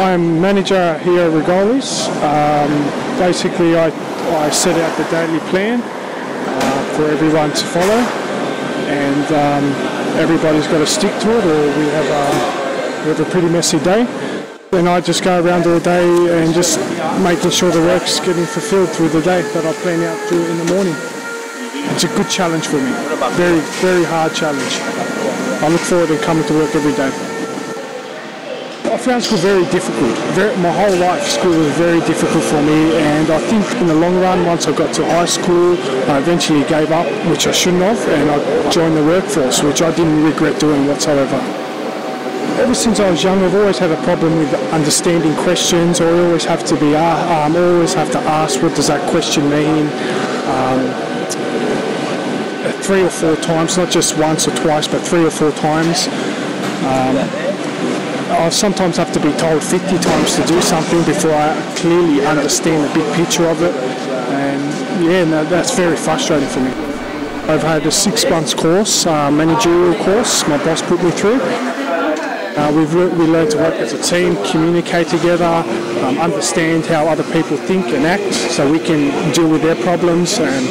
I'm manager here at Regolis. Basically, I set out the daily plan for everyone to follow, and everybody's got to stick to it, or we have a pretty messy day. Then I just go around all day and just making sure the work's getting fulfilled through the day that I plan out to in the morning. It's a good challenge for me, very, very hard challenge. I look forward to coming to work every day. I found school very difficult. My whole life school was very difficult for me, and I think in the long run, once I got to high school, I eventually gave up, which I shouldn't have, and I joined the workforce, which I didn't regret doing whatsoever. Ever since I was young, I've always had a problem with understanding questions, or I always have to ask, what does that question mean? Three or four times, not just once or twice, but three or four times. I sometimes have to be told 50 times to do something before I clearly understand the big picture of it. And yeah, no, that's very frustrating for me. I've had a 6-month course, managerial course, my boss put me through. We learn to work as a team, communicate together, understand how other people think and act so we can deal with their problems, and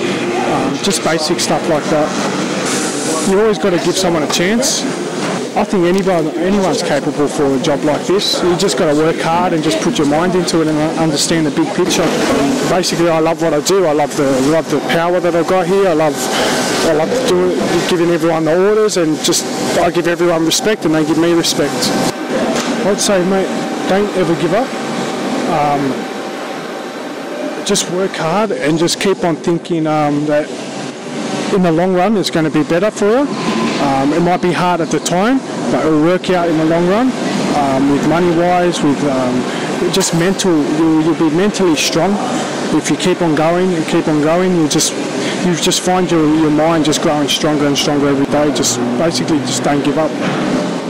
just basic stuff like that. You always got to give someone a chance. I think anyone's capable for a job like this. You just got to work hard and just put your mind into it and understand the big picture. Basically, I love what I do. I love the power that I've got here. I love giving everyone the orders, and just I give everyone respect and they give me respect. I'd say, mate, don't ever give up. Just work hard and just keep on thinking that in the long run it's going to be better for you. It might be hard at the time, but it'll work out in the long run. With money-wise, with just mental, you'll be mentally strong if you keep on going and keep on going. You just find your mind just growing stronger and stronger every day. Just basically, just don't give up.